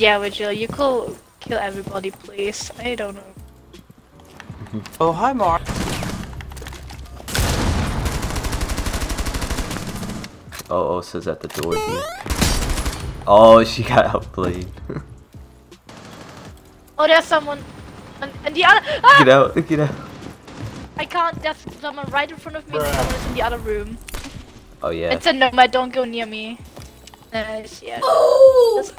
Yeah, Vigil, you kill everybody, please. I don't know. Oh, hi, Mark. Oh, Osa's at the door here. Oh, she got outplayed. Oh, there's someone. And the other. Ah! Get out, get out. I can't. There's someone right in front of me. Bruh. Someone is in the other room. Oh, yeah. It's a nomad, don't go near me. Nice, yeah. Oh!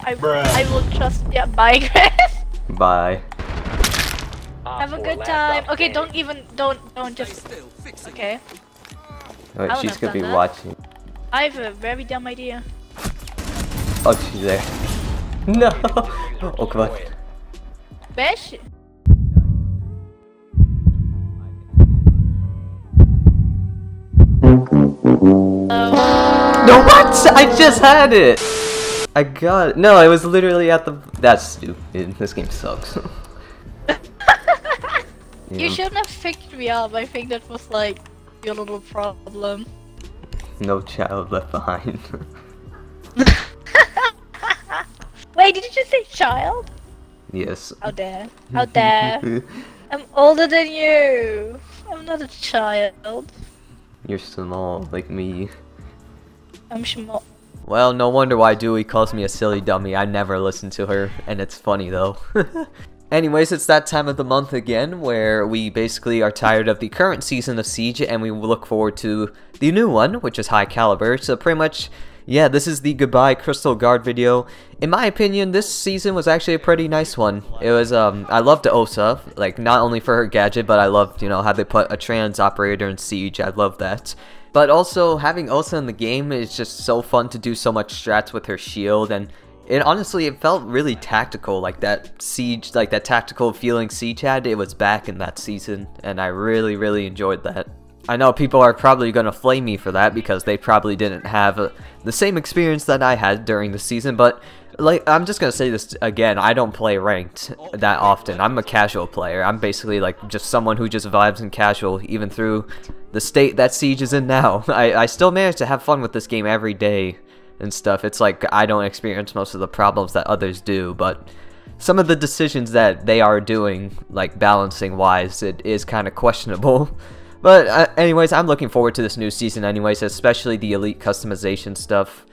I will trust. Yeah, bye, Chris. Bye. Have a good time. Okay, don't even. Don't just. Okay. Wait, she's gonna be that. Watching. I have a very dumb idea. Oh, she's there. No! Oh, come on. Where is she? No, what? I just had it! I got it. No, I was literally at the. That's stupid. This game sucks. Yeah. You shouldn't have picked me up. I think that was like. Your little problem. No child left behind. Wait, did you just say child? Yes. Out there. Out there. I'm older than you. I'm not a child. You're small, like me. I'm small. Well, no wonder why Dewey calls me a silly dummy. I never listen to her, and it's funny though. Anyways, it's that time of the month again where we basically are tired of the current season of Siege and we look forward to the new one, which is High Caliber. So pretty much, yeah, this is the goodbye Crystal Guard video. In my opinion, this season was actually a pretty nice one. It was, I loved Osa, like not only for her gadget, but I loved, you know, how they put a trans operator in Siege. I love that. But also having Osa in the game is just so fun to do so much strats with her shield and it honestly, it felt really tactical, like that Siege, like that tactical feeling Siege had, it was back in that season, and I really, really enjoyed that. I know people are probably gonna flame me for that because they probably didn't have the same experience that I had during the season, but like, I'm just gonna say this again, I don't play ranked that often. I'm a casual player. I'm basically like just someone who just vibes in casual, even through the state that Siege is in now. I still manage to have fun with this game every day. And stuff. It's like I don't experience most of the problems that others do, but some of the decisions that they are doing, like balancing wise, it is kind of questionable. But anyways, I'm looking forward to this new season anyways, especially the elite customization stuff.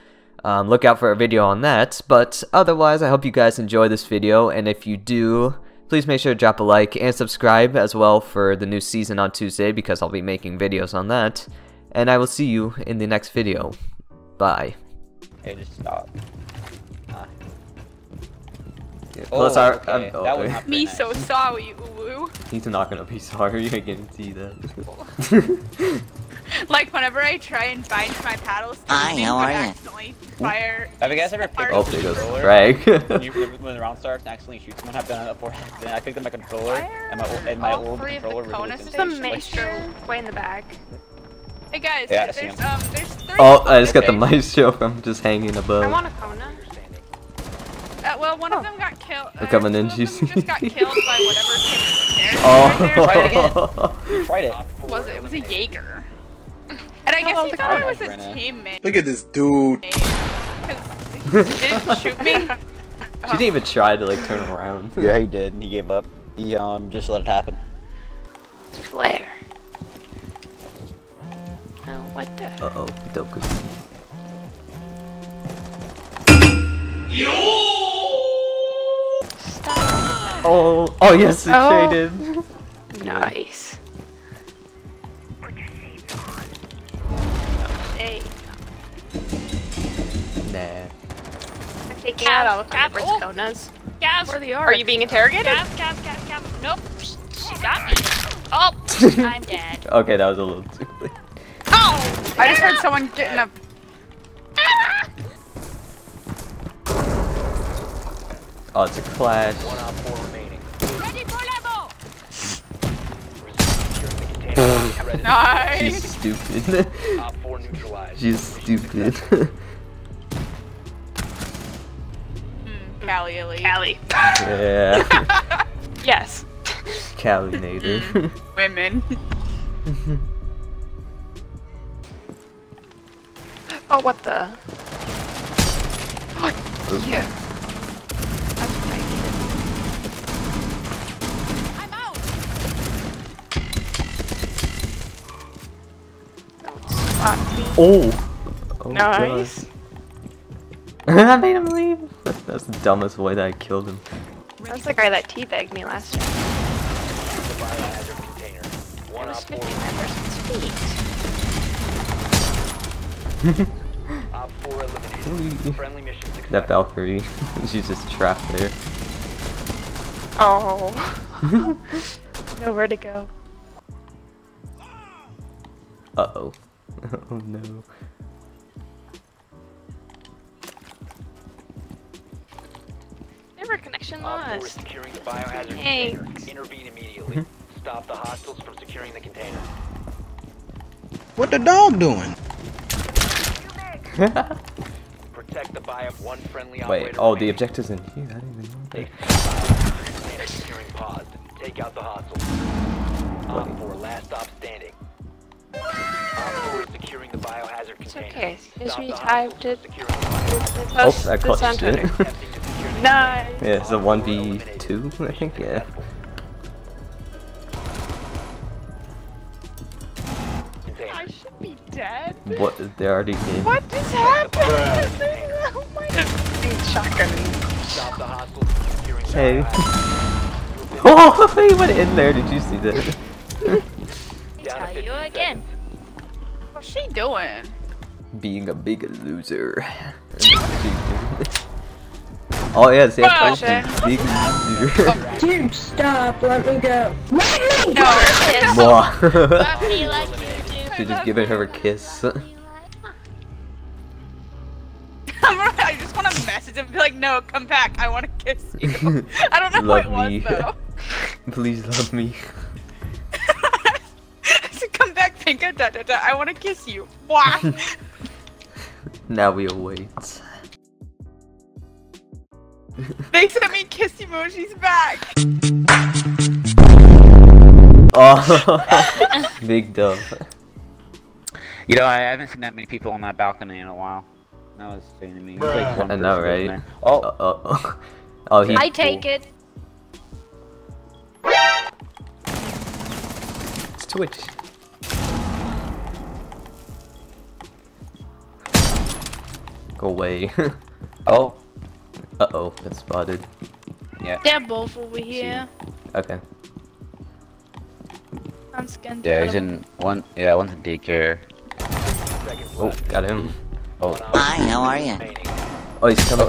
Look out for a video on that, but otherwise I hope you guys enjoy this video, and if you do, please make sure to drop a like and subscribe as well for the new season on Tuesday because I'll be making videos on that, and I will see you in the next video. Bye. Hey, just stop. Yeah, plus oh, okay. That would happen. Me so sorry, Uwu. He's not gonna be sorry, I guarantee that. Like, whenever I try and bind my paddles, I accidentally fire. Have you guys ever picked up the controller? When the round starts and accidentally shoot someone, I've done it before. Then I picked up my controller, and my old controller was just a maestro way in the back. Hey guys, yeah, there's three. Oh, I just got the mice joke. I'm just hanging above. I want a Kona. Well, one of them got killed. They're coming in, GC. Just got killed by whatever came oh. Tried it. It was a Jaeger. And I guess he thought I was a teammate. Look at this dude. He didn't shoot me. She didn't even try to like turn around. Yeah, he did. He gave up. He just let it happen. Flare. What the? Uh-oh, Doku. Yo! Stop. Oh, oh yes, it traded. Nice. Hey. Nah. Hey, Gab, are you being interrogated? Gab. Nope, she got me. Oh, I'm dead. Okay, that was a little too late. Oh, I just heard someone getting up. Oh, it's a Clash. 1 out 4 remaining. Ready for level. Nice. She's stupid. She's stupid. Callie. Yeah. Yes. Callinator. Women. Oh, what the? Oh, yeah. Oh nice. I made him leave. That's the dumbest way that I killed him. That's the guy that teabagged me last time. I was 50 members' feet. That Valkyrie, she's just trapped there. Oh, nowhere to go. Uh-oh. Oh no. Never connection lost. Hey. Intervene immediately. Stop the hostiles from securing the container. What the dog doing? Protect the buy of one friendly operator. Wait, oh, the objective's in here. I didn't even know that. Securing pod. Take out the hostiles. Op 4, last stop standing. Securing the biohazard container. It's okay. Just retyped it. Oh, I clutched it. Nice. Yeah, it's a 1v2, I think. Yeah. I should be dead. What? They already came. What just happened? Oh my god! Shotgunning. Hey. Oh, he went in there. Did you see that? Tell you again. What's she doing? Being a big loser. Oh yeah, see, I'm a big loser. Dude, stop! Let me go. Let me go. Let me like you. She just giving her a kiss. I just want to message him and be like, no, come back. I want to kiss you. I don't know love what it was though. Please love me. Come back, Pinka, da da da, I wanna kiss you. Why? Now we await. They sent me kiss emojis back! Oh, big dub. You know, I haven't seen that many people on that balcony in a while. That was insane to me. Like I know, right? Oh, oh he, I take it. It's Twitch. Go away. Oh. Uh-oh, that's spotted. Yeah. They're both over here. Okay. I'm scanning. Yeah, he's in one. Yeah, one's in daycare. Oh, got him. Oh. Hi, how are you? Oh, he's coming.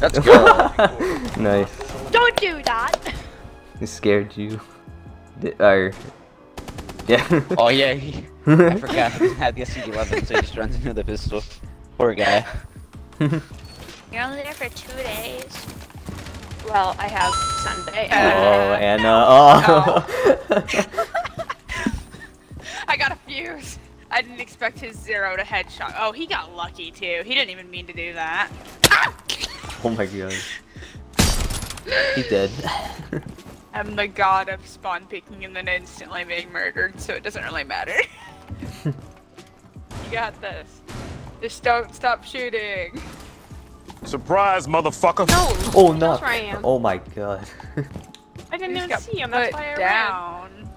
Let's go. Nice. Don't do that. He scared you. Yeah. Oh, yeah. I forgot. I guess he wasn't, so he just runs into the pistol. Poor guy. You're only there for 2 days. Well, I have Sunday. Oh, Anna. Oh. I got a fuse. I didn't expect his 0 to headshot. Oh, he got lucky too. He didn't even mean to do that. Oh my god. He's dead. I'm the god of spawn picking and then instantly being murdered, so it doesn't really matter. You got this. Just don't stop shooting. Surprise, motherfucker! No. Oh no! Oh my god! I didn't even see him. That's why I ran.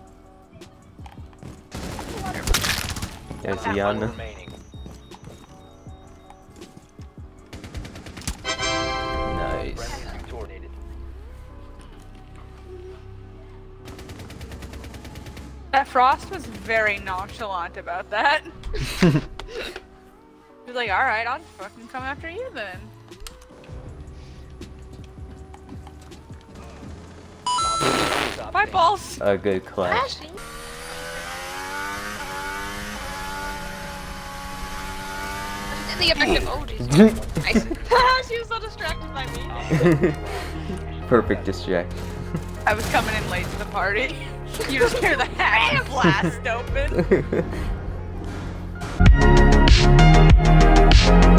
There's Yana. Nice. That Frost was very nonchalant about that. He's like, alright, I'll fucking come after you then. Bye, balls! A good Clash. The objective. Oh, jeez. She was so distracted by me. Perfect distraction. I was coming in late to the party. You just hear the hat blast open. We'll be right back.